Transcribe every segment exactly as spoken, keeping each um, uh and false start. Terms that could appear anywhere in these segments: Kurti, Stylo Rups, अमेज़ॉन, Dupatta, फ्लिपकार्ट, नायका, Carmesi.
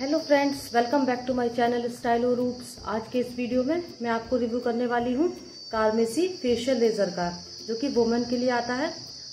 Hello friends, welcome back to my channel Stylo Roops. आज के इस वीडियो में मैं आपको रिव्यू करने वाली हूँ कार्मेसी फेशियल लेज़र का, जो कि वुमेन के लिए आता है।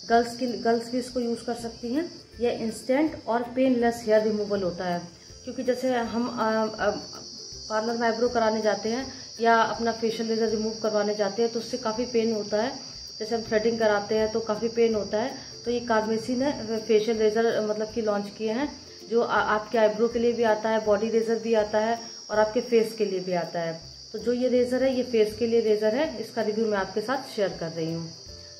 गर्ल्स की गर्ल्स भी इसको यूज़ कर सकती हैं। यह इंस्टेंट और पेनलेस हेयर रिमूवल होता है, क्योंकि जैसे हम पार्लर में आईब्रो कराने जाते हैं या अपना फेशियल लेज़र रिमूव करवाने जाते हैं तो उससे काफ़ी पेन होता है। जैसे हम थ्रेडिंग कराते हैं तो काफ़ी पेन होता है। तो ये कार्मेसी ने फेशियल लेज़र मतलब कि लॉन्च किए हैं, जो आ, आपके आईब्रो के लिए भी आता है, बॉडी रेजर भी आता है और आपके फेस के लिए भी आता है। तो जो ये रेज़र है ये फेस के लिए रेज़र है, इसका रिव्यू मैं आपके साथ शेयर कर रही हूँ।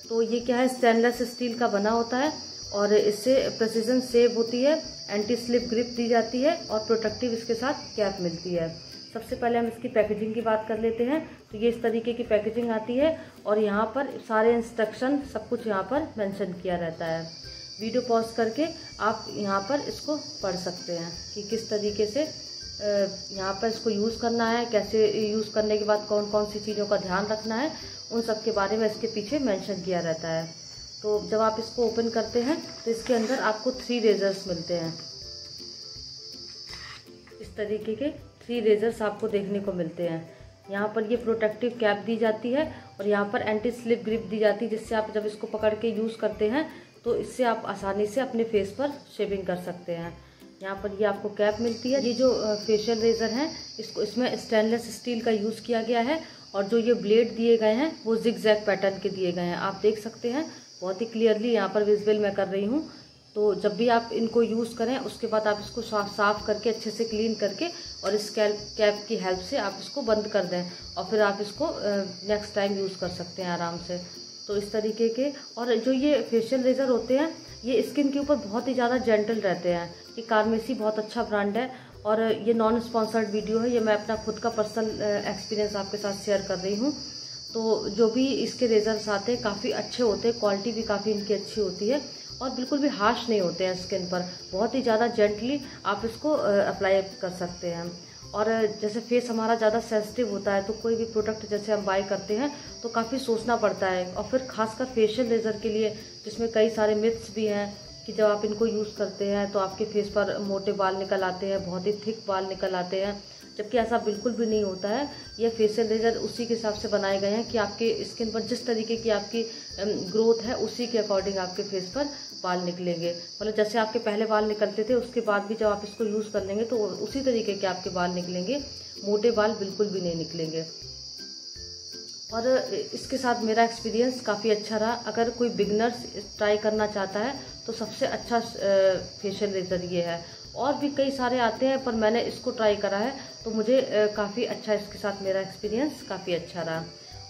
तो ये क्या है, स्टेनलेस स्टील का बना होता है और इससे प्रिसीजन सेव होती है, एंटी स्लिप ग्रिप दी जाती है और प्रोटेक्टिव इसके साथ कैप मिलती है। सबसे पहले हम इसकी पैकेजिंग की बात कर लेते हैं। तो ये इस तरीके की पैकेजिंग आती है और यहाँ पर सारे इंस्ट्रक्शन सब कुछ यहाँ पर मेंशन किया रहता है। वीडियो पॉज करके आप यहाँ पर इसको पढ़ सकते हैं कि किस तरीके से यहाँ पर इसको यूज़ करना है, कैसे यूज़ करने के बाद कौन कौन सी चीज़ों का ध्यान रखना है, उन सब के बारे में इसके पीछे मेंशन किया रहता है। तो जब आप इसको ओपन करते हैं तो इसके अंदर आपको थ्री रेजर्स मिलते हैं। इस तरीके के थ्री रेजर्स आपको देखने को मिलते हैं। यहाँ पर ये प्रोटेक्टिव कैप दी जाती है और यहाँ पर एंटी स्लिप ग्रिप दी जाती है, जिससे आप जब इसको पकड़ के यूज़ करते हैं तो इससे आप आसानी से अपने फेस पर शेविंग कर सकते हैं। यहाँ पर ये आपको कैप मिलती है। ये जो फेशियल रेज़र है इसको इसमें स्टेनलेस स्टील का यूज़ किया गया है और जो ये ब्लेड दिए गए हैं वो जिगजैग पैटर्न के दिए गए हैं। आप देख सकते हैं बहुत ही क्लियरली यहाँ पर विजुअल मैं कर रही हूँ। तो जब भी आप इनको यूज़ करें उसके बाद आप इसको साफ साफ करके अच्छे से क्लीन करके और इस कैप कैप की हेल्प से आप इसको बंद कर दें और फिर आप इसको नेक्स्ट टाइम यूज़ कर सकते हैं आराम से। तो इस तरीके के, और जो ये फेशियल लेज़र होते हैं ये स्किन के ऊपर बहुत ही ज़्यादा जेंटल रहते हैं। ये कार्मेसी बहुत अच्छा ब्रांड है और ये नॉन स्पॉन्सर्ड वीडियो है, ये मैं अपना खुद का पर्सनल एक्सपीरियंस आपके साथ शेयर कर रही हूँ। तो जो भी इसके रेजर्स आते हैं काफ़ी अच्छे होते हैं, क्वालिटी भी काफ़ी इनकी अच्छी होती है और बिल्कुल भी हार्श नहीं होते हैं स्किन पर। बहुत ही ज़्यादा जेंटली आप इसको अप्लाई कर सकते हैं। और जैसे फेस हमारा ज़्यादा सेंसिटिव होता है तो कोई भी प्रोडक्ट जैसे हम बाय करते हैं तो काफ़ी सोचना पड़ता है, और फिर खासकर फेशियल लेज़र के लिए जिसमें कई सारे मिथ्स भी हैं कि जब आप इनको यूज़ करते हैं तो आपके फेस पर मोटे बाल निकल आते हैं, बहुत ही थिक बाल निकल आते हैं, जबकि ऐसा बिल्कुल भी नहीं होता है। यह फेशियल लेज़र उसी के हिसाब से बनाए गए हैं कि आपके स्किन पर जिस तरीके की आपकी ग्रोथ है उसी के अकॉर्डिंग आपके फेस पर बाल निकलेंगे। मतलब जैसे आपके पहले बाल निकलते थे उसके बाद भी जब आप इसको यूज़ कर लेंगे तो उसी तरीके के आपके बाल निकलेंगे, मोटे बाल बिल्कुल भी नहीं निकलेंगे। और इसके साथ मेरा एक्सपीरियंस काफ़ी अच्छा रहा। अगर कोई बिगनर्स ट्राई करना चाहता है तो सबसे अच्छा फेशियल लेज़र ये है। और भी कई सारे आते हैं पर मैंने इसको ट्राई करा है तो मुझे काफ़ी अच्छा, इसके साथ मेरा एक्सपीरियंस काफ़ी अच्छा रहा।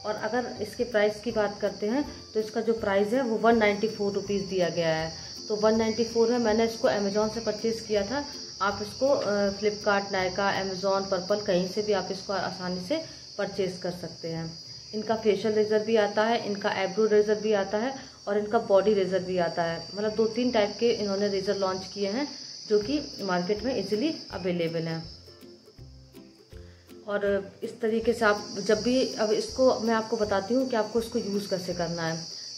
और अगर इसके प्राइस की बात करते हैं तो इसका जो प्राइस है वो वन नाइन्टी फोर रुपीज़ दिया गया है। तो वन नाइन्टी फोर है, मैंने इसको अमेज़ॉन से परचेज़ किया था। आप इसको फ्लिपकार्ट, नायका, अमेज़ॉन, पर्पल कहीं से भी आप इसको आसानी से परचेज़ कर सकते हैं। इनका फेशियल रेज़र भी आता है, इनका आईब्रो रेज़र भी आता है और इनका बॉडी रेज़र भी आता है। मतलब दो तीन टाइप के इन्होंने रेज़र लॉन्च किए हैं जो कि मार्केट में इजीली अवेलेबल हैं। और इस तरीके से आप जब भी, अब इसको मैं आपको बताती हूँ कि आपको इसको यूज़ कैसे करना है।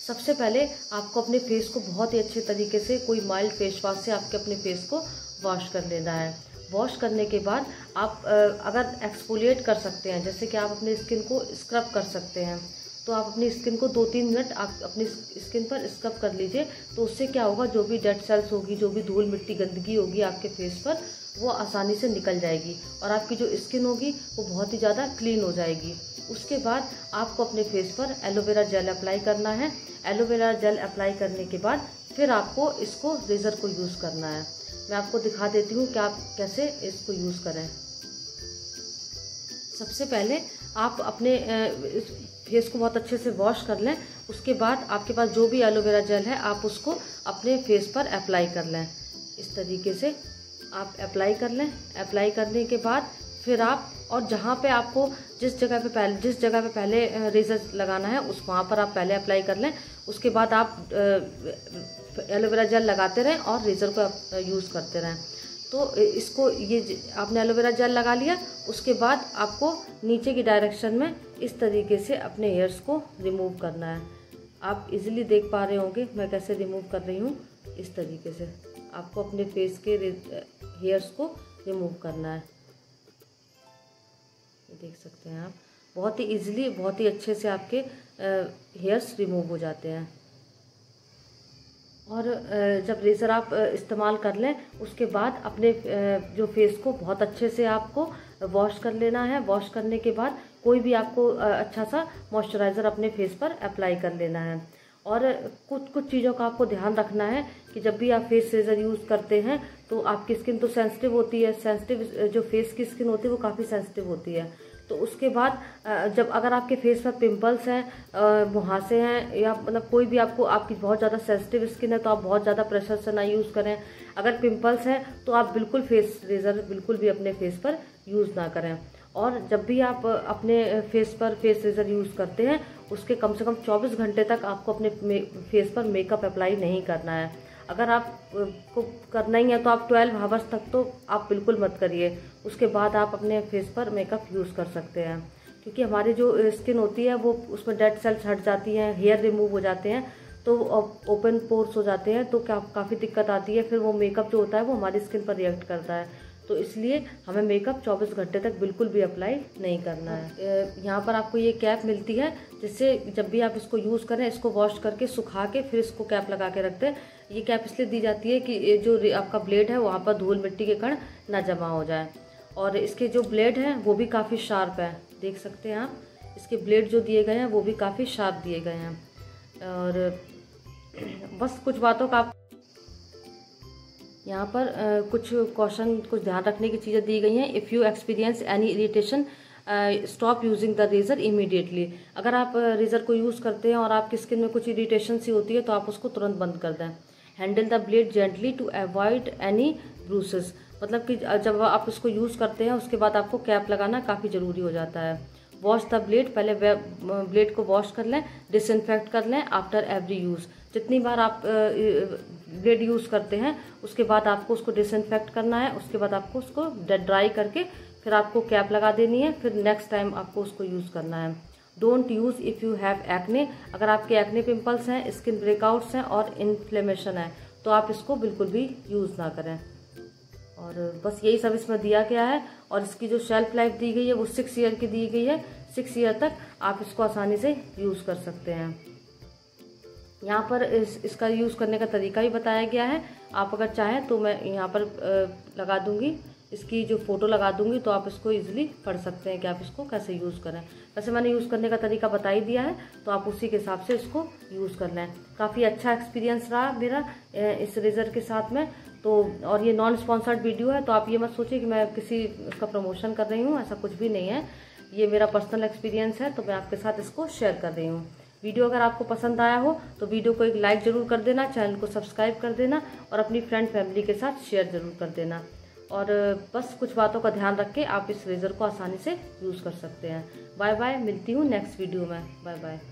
सबसे पहले आपको अपने फेस को बहुत ही अच्छे तरीके से कोई माइल्ड फेस वॉश से आपके अपने फेस को वॉश कर लेना है। वॉश करने के बाद आप अगर एक्सफोलिएट कर सकते हैं, जैसे कि आप अपने स्किन को स्क्रब कर सकते हैं, तो आप अपनी स्किन को दो तीन मिनट आप अपनी स्किन पर स्क्रब कर लीजिए। तो उससे क्या होगा, जो भी डेड सेल्स होगी, जो भी धूल मिट्टी गंदगी होगी आपके फेस पर, वो आसानी से निकल जाएगी और आपकी जो स्किन होगी वो बहुत ही ज़्यादा क्लीन हो जाएगी। उसके बाद आपको अपने फेस पर एलोवेरा जेल अप्लाई करना है। एलोवेरा जेल अप्लाई करने के बाद फिर आपको इसको रेज़र को यूज़ करना है। मैं आपको दिखा देती हूँ कि आप कैसे इसको यूज़ करें। सबसे पहले आप अपने फेस को बहुत अच्छे से वॉश कर लें। उसके बाद आपके पास जो भी एलोवेरा जेल है आप उसको अपने फेस पर अप्लाई कर लें। इस तरीके से आप अप्लाई कर लें। अप्लाई करने के बाद फिर आप, और जहाँ पे आपको जिस जगह पे पहले जिस जगह पे पहले रेज़र लगाना है उस वहाँ पर आप पहले अप्लाई कर लें। उसके बाद आप एलोवेरा जेल लगाते रहें और रेज़र को यूज़ करते रहें। तो इसको, ये आपने एलोवेरा जेल लगा लिया, उसके बाद आपको नीचे की डायरेक्शन में इस तरीके से अपने हेयर्स को रिमूव करना है। आप इजीली देख पा रहे होंगे मैं कैसे रिमूव कर रही हूँ। इस तरीके से आपको अपने फेस के हेयर्स को रिमूव करना है। ये देख सकते हैं आप, बहुत ही इजीली, बहुत ही अच्छे से आपके हेयर्स रिमूव हो जाते हैं। और जब रेज़र आप इस्तेमाल कर लें उसके बाद अपने जो फेस को बहुत अच्छे से आपको वॉश कर लेना है। वॉश करने के बाद कोई भी आपको अच्छा सा मॉइस्चराइज़र अपने फेस पर अप्लाई कर लेना है। और कुछ कुछ चीज़ों का आपको ध्यान रखना है कि जब भी आप फेस रेज़र यूज़ करते हैं तो आपकी स्किन तो सेंसिटिव होती है, सेंसिटिव जो फेस की स्किन होती है वो काफ़ी सेंसिटिव होती है। तो उसके बाद जब अगर आपके फेस पर पिंपल्स हैं, मुहासे हैं, या मतलब कोई भी आपको आपकी बहुत ज़्यादा सेंसिटिव स्किन है तो आप बहुत ज़्यादा प्रेशर से ना यूज़ करें। अगर पिंपल्स हैं तो आप बिल्कुल फेस रेज़र बिल्कुल भी अपने फेस पर यूज़ ना करें। और जब भी आप अपने फेस पर फेस रेज़र यूज़ करते हैं उसके कम से कम चौबीस घंटे तक आपको अपने फेस पर मेकअप अप्लाई नहीं करना है। अगर आपको करना ही है तो आप ट्वेल्व आवर्स तक तो आप बिल्कुल मत करिए, उसके बाद आप अपने फेस पर मेकअप यूज़ कर सकते हैं। क्योंकि हमारी जो स्किन होती है वो उसमें डेड सेल्स हट जाती हैं, हेयर रिमूव हो जाते हैं तो ओपन पोर्स हो जाते हैं तो क्या काफ़ी दिक्कत आती है, फिर वो मेकअप जो होता है वो हमारी स्किन पर रिएक्ट करता है। तो इसलिए हमें मेकअप चौबीस घंटे तक बिल्कुल भी अप्लाई नहीं करना है। यहाँ पर आपको ये कैप मिलती है जिससे जब भी आप इसको यूज़ करें, इसको वॉश करके सुखा के फिर इसको कैप लगा के रखते हैं। ये कैप इसलिए दी जाती है कि जो आपका ब्लेड है वहाँ पर धूल मिट्टी के कण ना जमा हो जाए। और इसके जो ब्लेड हैं वो भी काफ़ी शार्प है, देख सकते हैं आप, इसके ब्लेड जो दिए गए हैं वो भी काफ़ी शार्प दिए गए हैं। और बस कुछ बातों का आप यहाँ पर आ, कुछ कॉशन, कुछ ध्यान रखने की चीज़ें दी गई हैं। If you experience any irritation stop using the razor immediately. अगर आप रेज़र को यूज़ करते हैं और आपकी स्किन में कुछ इरिटेशन सी होती है तो आप उसको तुरंत बंद कर दें। Handle the blade gently to avoid any bruises, मतलब कि जब आप इसको यूज़ करते हैं उसके बाद आपको कैप लगाना काफ़ी ज़रूरी हो जाता है। वॉश द ब्लेड, पहले ब्लेड को वॉश कर लें, डिसइंफेक्ट कर लें आफ्टर एवरी यूज़। जितनी बार आप ब्लेड यूज़ करते हैं उसके बाद आपको उसको डिसइंफेक्ट करना है, उसके बाद आपको उसको ड्राई करके फिर आपको कैप लगा देनी है, फिर नेक्स्ट टाइम आपको उसको यूज़ करना है। Don't use if you have acne, अगर आपके एक्ने पिंपल्स हैं, स्किन ब्रेकआउट्स हैं और इन्फ्लेमेशन है तो आप इसको बिल्कुल भी यूज़ ना करें। और बस यही सब इसमें दिया गया है। और इसकी जो शेल्फ लाइफ दी गई है वो सिक्स ईयर की दी गई है, सिक्स ईयर तक आप इसको आसानी से यूज़ कर सकते हैं। यहाँ पर इस, इसका यूज़ करने का तरीका भी बताया गया है। आप अगर चाहें तो मैं यहाँ पर लगा दूँगी, इसकी जो फ़ोटो लगा दूँगी, तो आप इसको ईजिली पढ़ सकते हैं कि आप इसको कैसे यूज़ करें। वैसे मैंने यूज़ करने का तरीका बता ही दिया है तो आप उसी के हिसाब से इसको यूज़ करना है। काफ़ी अच्छा एक्सपीरियंस रहा मेरा इस रेज़र के साथ में तो। और ये नॉन स्पॉन्सर्ड वीडियो है तो आप ये मत सोचिए कि मैं किसी उसका प्रमोशन कर रही हूँ, ऐसा कुछ भी नहीं है। ये मेरा पर्सनल एक्सपीरियंस है तो मैं आपके साथ इसको शेयर कर रही हूँ। वीडियो अगर आपको पसंद आया हो तो वीडियो को एक लाइक ज़रूर कर देना, चैनल को सब्सक्राइब कर देना और अपनी फ्रेंड फैमिली के साथ शेयर ज़रूर कर देना। और बस कुछ बातों का ध्यान रख के आप इस रेज़र को आसानी से यूज़ कर सकते हैं। बाय बाय, मिलती हूँ नेक्स्ट वीडियो में। Bye bye.